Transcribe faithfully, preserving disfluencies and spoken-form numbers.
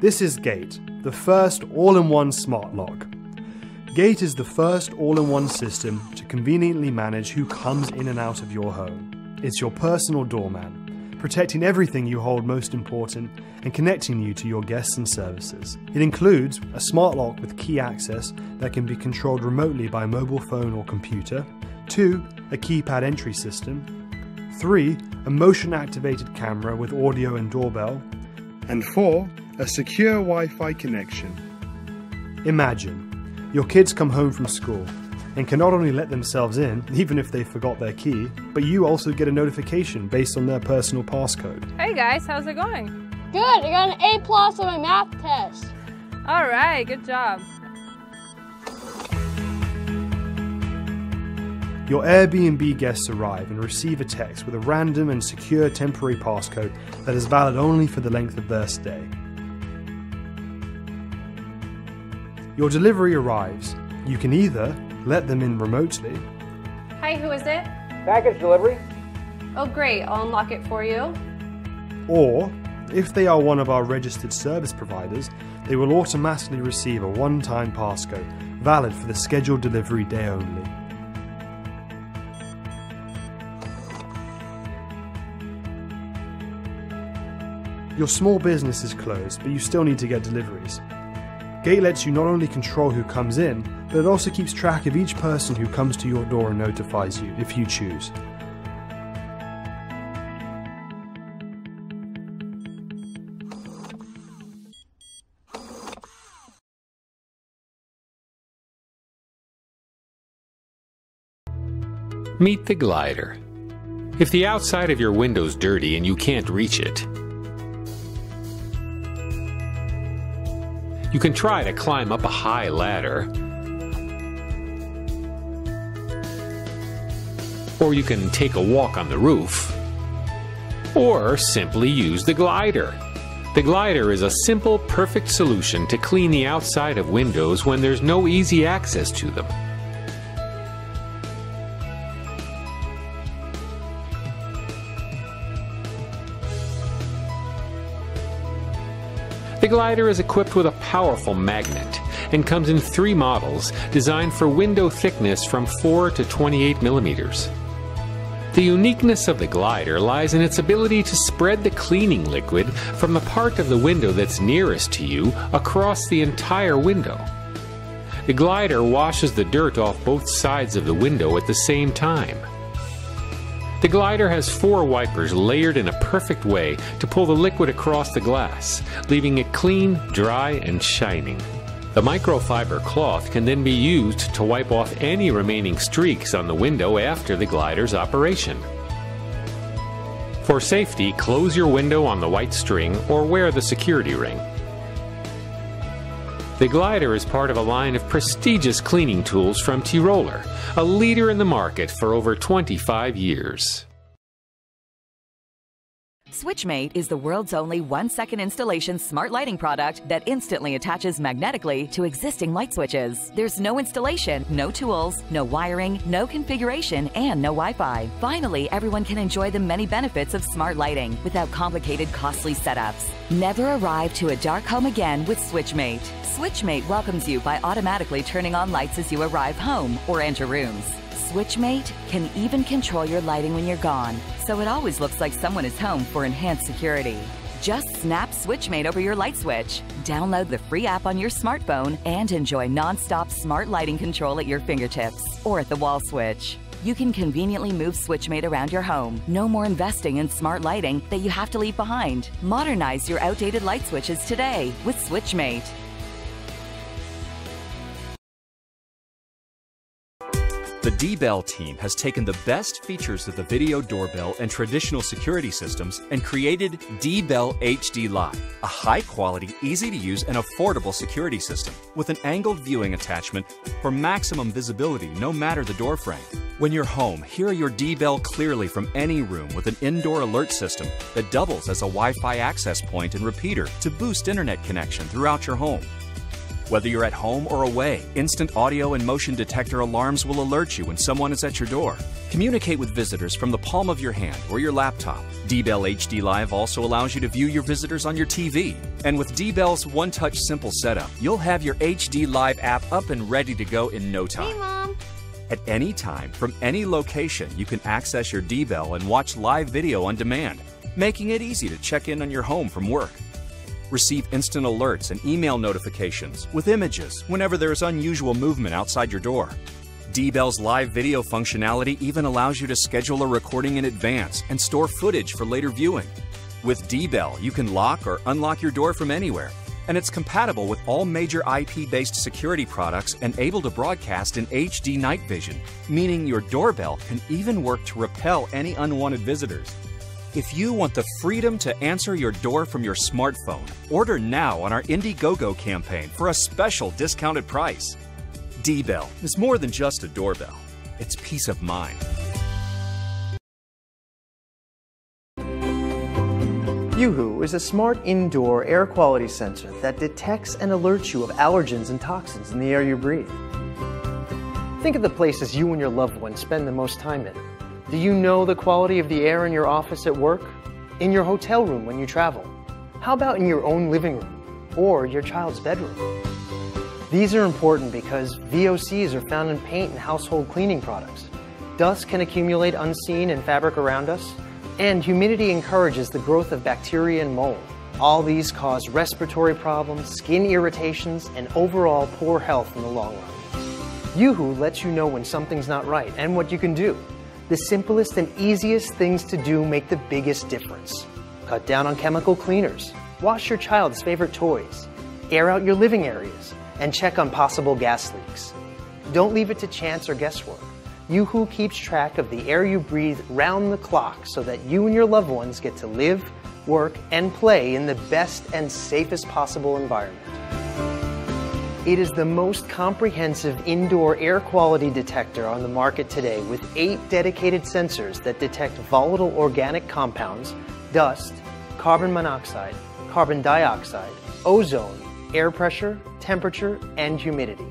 This is Gate, the first all-in-one smart lock. Gate is the first all-in-one system to conveniently manage who comes in and out of your home. It's your personal doorman, protecting everything you hold most important and connecting you to your guests and services. It includes a smart lock with key access that can be controlled remotely by mobile phone or computer, two, a keypad entry system, three, a motion-activated camera with audio and doorbell, and four, a secure Wi-Fi connection. Imagine, your kids come home from school and can not only let themselves in, even if they forgot their key, but you also get a notification based on their personal passcode. Hey guys, how's it going? Good, I got an A plus on my math test. All right, good job. Your Airbnb guests arrive and receive a text with a random and secure temporary passcode that is valid only for the length of their stay. Your delivery arrives. You can either let them in remotely. Hi, who is it? Package delivery. Oh great, I'll unlock it for you. Or, if they are one of our registered service providers, they will automatically receive a one-time passcode, valid for the scheduled delivery day only. Your small business is closed, but you still need to get deliveries. Gate lets you not only control who comes in, but it also keeps track of each person who comes to your door and notifies you, if you choose. Meet the glider. If the outside of your window's dirty and you can't reach it, you can try to climb up a high ladder, or you can take a walk on the roof, or simply use the glider. The glider is a simple, perfect solution to clean the outside of windows when there's no easy access to them. The glider is equipped with a powerful magnet and comes in three models designed for window thickness from four to twenty-eight millimeters. The uniqueness of the glider lies in its ability to spread the cleaning liquid from the part of the window that's nearest to you across the entire window. The glider washes the dirt off both sides of the window at the same time. The glider has four wipers layered in a perfect way to pull the liquid across the glass, leaving it clean, dry, and shining. The microfiber cloth can then be used to wipe off any remaining streaks on the window after the glider's operation. For safety, close your window on the white string or wear the security ring. The glider is part of a line of prestigious cleaning tools from T-Roller, a leader in the market for over twenty-five years. SwitchMate is the world's only one-second installation smart lighting product that instantly attaches magnetically to existing light switches. There's no installation, no tools, no wiring, no configuration, and no Wi-Fi. Finally, everyone can enjoy the many benefits of smart lighting without complicated, costly setups. Never arrive to a dark home again with SwitchMate. SwitchMate welcomes you by automatically turning on lights as you arrive home or enter rooms. SwitchMate can even control your lighting when you're gone, so it always looks like someone is home for enhanced security. Just snap SwitchMate over your light switch, download the free app on your smartphone, and enjoy non-stop smart lighting control at your fingertips or at the wall switch. You can conveniently move SwitchMate around your home. No more investing in smart lighting that you have to leave behind. Modernize your outdated light switches today with SwitchMate. The dbell team has taken the best features of the video doorbell and traditional security systems and created dbell H D Live, a high-quality, easy-to-use, and affordable security system with an angled viewing attachment for maximum visibility no matter the door frame. When you're home, hear your dbell clearly from any room with an indoor alert system that doubles as a Wi-Fi access point and repeater to boost internet connection throughout your home. Whether you're at home or away, instant audio and motion detector alarms will alert you when someone is at your door. Communicate with visitors from the palm of your hand or your laptop. dbell H D Live also allows you to view your visitors on your T V. And with dbell's one-touch simple setup, you'll have your H D Live app up and ready to go in no time. Hey, Mom. At any time, from any location, you can access your dbell and watch live video on demand, making it easy to check in on your home from work. Receive instant alerts and email notifications with images whenever there is unusual movement outside your door. dbell's live video functionality even allows you to schedule a recording in advance and store footage for later viewing. With dbell, you can lock or unlock your door from anywhere, and it's compatible with all major I P-based security products and able to broadcast in H D night vision, meaning your doorbell can even work to repel any unwanted visitors. If you want the freedom to answer your door from your smartphone, order now on our Indiegogo campaign for a special discounted price. dbell is more than just a doorbell. It's peace of mind. uHoo is a smart indoor air quality sensor that detects and alerts you of allergens and toxins in the air you breathe. Think of the places you and your loved ones spend the most time in. Do you know the quality of the air in your office at work? In your hotel room when you travel? How about in your own living room or your child's bedroom? These are important because V O Cs are found in paint and household cleaning products. Dust can accumulate unseen in fabric around us, and humidity encourages the growth of bacteria and mold. All these cause respiratory problems, skin irritations, and overall poor health in the long run. uHoo lets you know when something's not right and what you can do. The simplest and easiest things to do make the biggest difference. Cut down on chemical cleaners, wash your child's favorite toys, air out your living areas, and check on possible gas leaks. Don't leave it to chance or guesswork. uHoo keeps track of the air you breathe round the clock so that you and your loved ones get to live, work, and play in the best and safest possible environment. It is the most comprehensive indoor air quality detector on the market today, with eight dedicated sensors that detect volatile organic compounds, dust, carbon monoxide, carbon dioxide, ozone, air pressure, temperature, and humidity.